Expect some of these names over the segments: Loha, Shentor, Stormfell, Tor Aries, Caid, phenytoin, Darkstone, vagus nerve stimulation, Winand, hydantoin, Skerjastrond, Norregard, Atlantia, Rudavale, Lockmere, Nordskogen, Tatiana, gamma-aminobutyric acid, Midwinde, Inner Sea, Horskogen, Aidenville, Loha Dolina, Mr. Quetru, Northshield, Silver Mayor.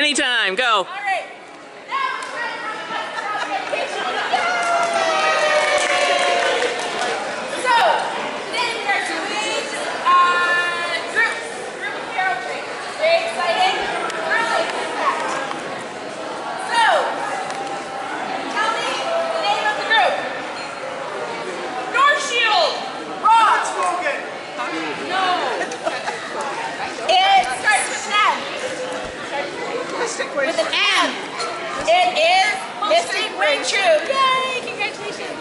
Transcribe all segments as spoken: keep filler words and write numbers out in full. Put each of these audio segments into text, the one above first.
Anytime, go. All right. With an M. It is Mister Quetru. Yay! Congratulations.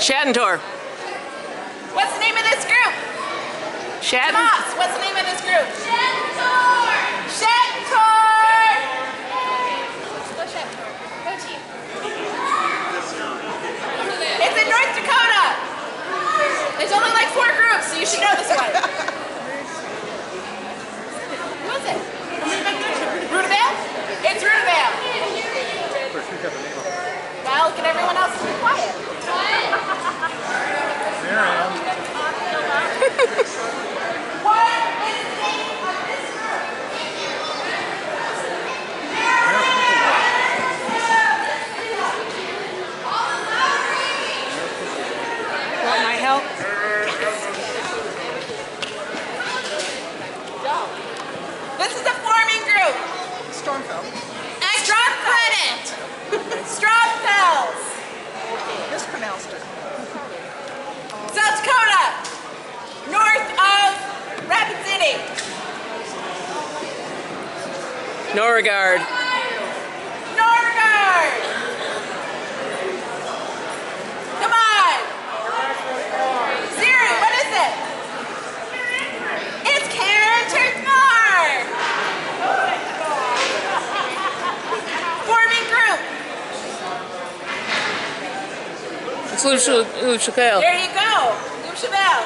Shentor. What's the name of this group? Shentor. Moss. What's the name of this group? Shentor. Shentor. Go Shentor. Go Chief. It's in North Dakota. There's only like four groups, so you should know this one. Rudavale? It's Rudavale. Well, can everyone else be quiet? There I am. What is the name of this group? Want my help? This is a forming group. Stormfell. Stormfell. Stormfells. Mispronounced it. South Dakota, north of Rapid City. Norregard. Norregard. Come on. Siri, what is it? It's Caid. It's Lupe Chevelle. There you go, Lupe Chevelle.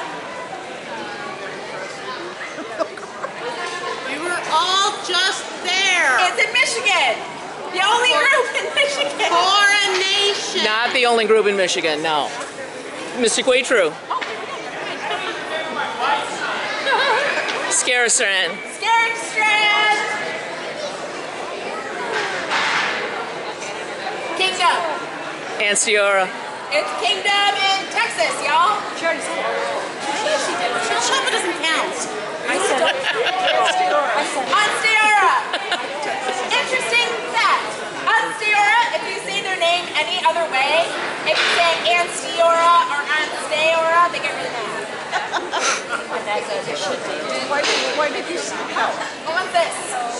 You were all just there. It's in Michigan. The only For group in Michigan. Coronation. Not the only group in Michigan. No. Mister Quetru. Oh. Skerjastrond. Skerjastrond. Kingdom. Ansteorra. It's Kingdom in Texas, y'all. She already said it. She did. Shelby doesn't count. I said it. I said it. Ansteorra. Interesting fact. Ansteorra, if you say their name any other way, if you say Ansteorra or Ansteorra, they get really mad. Why did, why did you say that? What was this?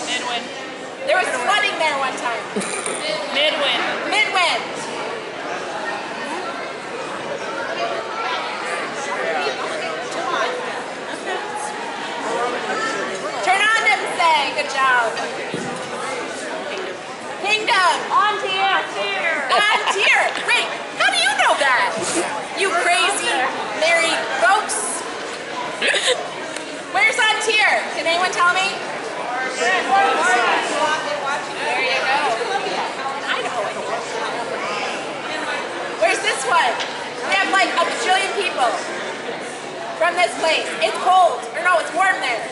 Midwinde. There was flooding there one time. Midwinde. Midwinde. Good job. Kingdom. On tier. On tier. Wait, how do you know that? You crazy married folks. Where's on tier? Can anyone tell me? There you go. Where's this one? We have like a bajillion people from this place. It's cold. Or no, it's warm there.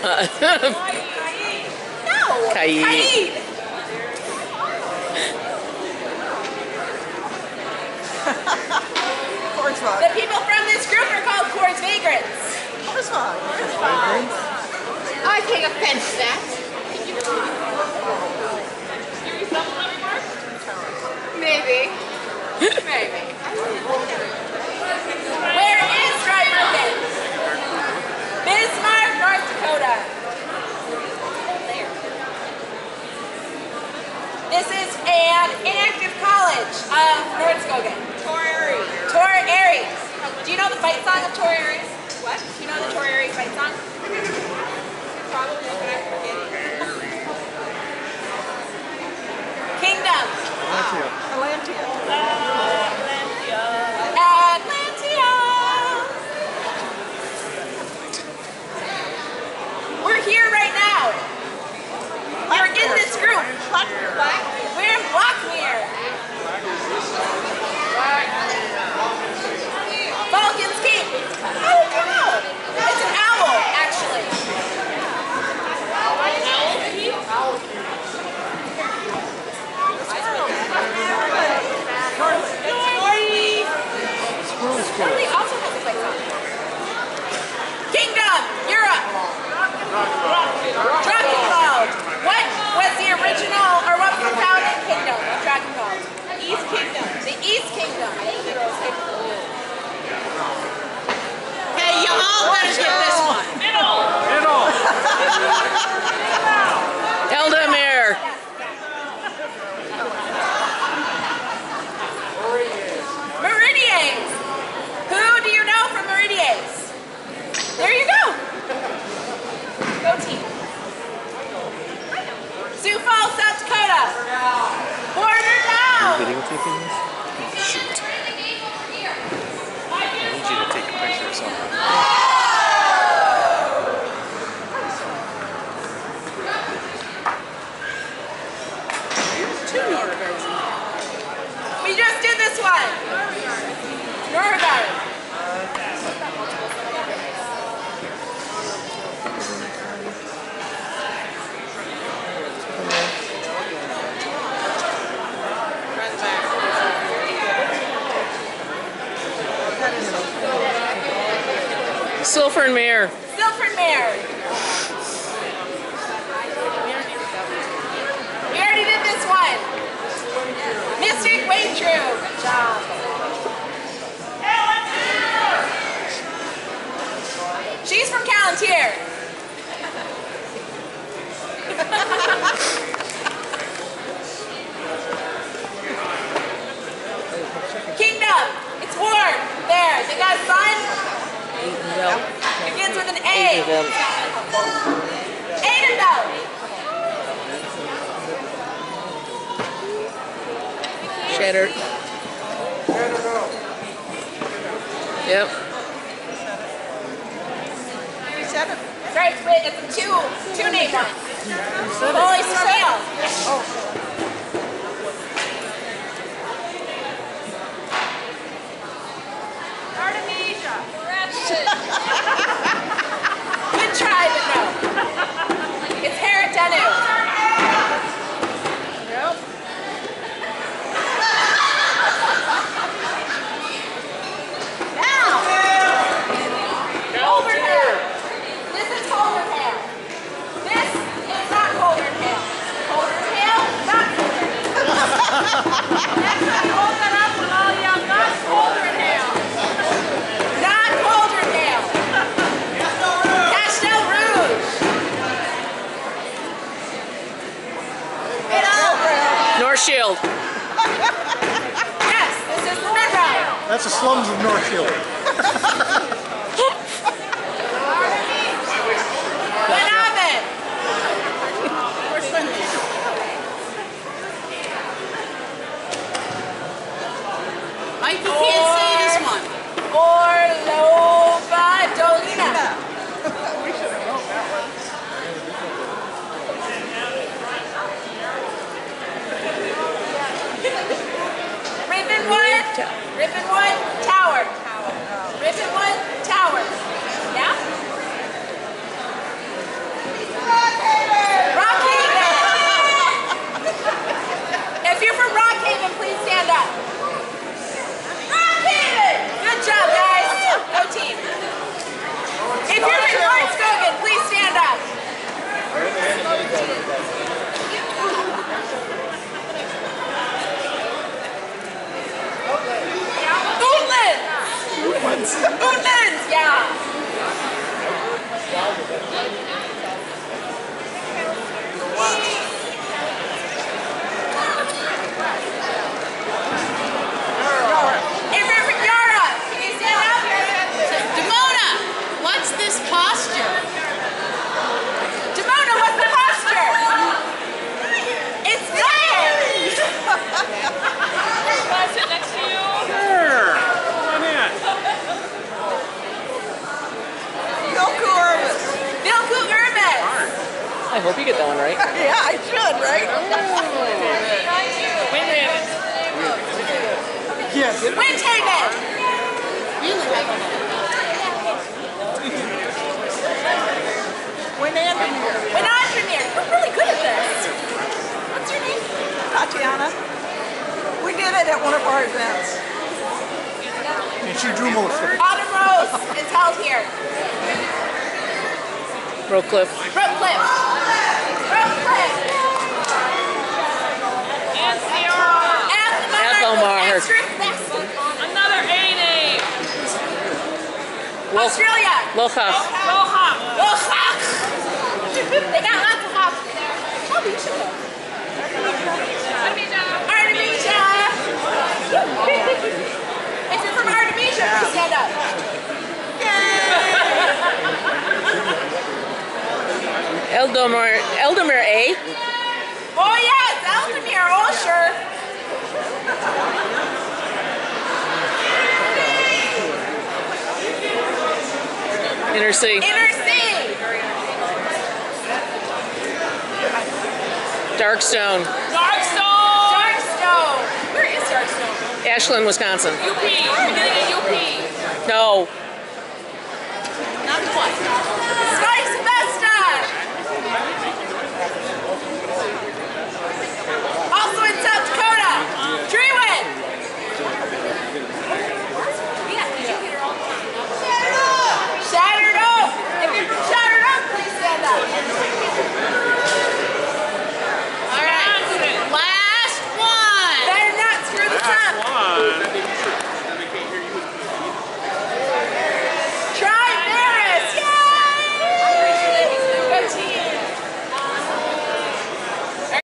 Caid. Caid. The people from this group are called Cord's Vagrants. Cord's Vagrants. I take offense to that. Maybe. Maybe. Where is Dry Market? Bismarck, North Dakota. This is an inactive college of Nordskogen. Tor Aries. Tor Aries. Do you know the fight song of Tor Aries? What? Do you know the Tor Aries fight song? Probably, but I forget it. Kingdom. Atlantia. Atlantia. Atlantia. Atlantia. We're here right now. We're in this group. We're in Lockmere. Falcon's Keep. things. Shoot. I need you to take a picture or something. Yeah. Silver Mayor. Silver Mayor. We already did this one. Mister Quetru. Good job. Calentier. She's from Calentier. Kingdom. It's warm. There. They got sun. It begins with an A. Aidenville. Shattered. Yep. That's right, wait, it's a two, two name one. Holy Soil. Oh. Artemisia. Good try, but no. It's Herodenu. Nope. Now. Colburnham. This is Colburnham. This is not Colburnham. Colburnham, not Colburnham. Next time, open up with all y'all. Not Colburnham. Northshield. Yes, this is Norregard. That's the slums of Northshield. Winand. Mike, you can't say this one. Or Loha Dolina. We should have known that one. Ribbonwood Tower. Tower. Oh. Ribbonwood Tower. Yeah? Rockhaven! Rockhaven! If you're from Rockhaven, please stand up. Rockhaven! Good job, guys. Go team. If you're from Horskogen, please stand up. Woodlands! Woodlands, yeah! If you're from Yara, can you stand up? Demona, what's this posture? Demona, what's the posture? It's dead! Next to you. I hope you get that one right. Yeah, I should, right? Windhaven. Yes. Windhaven. Winand. Winand here. We're really good at this. What's your name? Tatiana. We did it at one of our events. And she drew most of it. Autumn Rose is held here. Rokeclif. Rokeclif. Rokeclif. Ansteorra. Ealdormere. Another A name. Australia. Loha. Loha. Loha. They got lots of hops in there. Artemisia. Artemisia. If you're from Artemisia, please stand up. Yay! Ealdormere, Ealdormere A? Oh yes, Ealdormere, oh sure. Inner Sea. Inner Sea. Darkstone. Darkstone. Darkstone. Where is Darkstone? Ashland, Wisconsin. U P. Beginning of U P. No. Not the one. Spike's Vesta.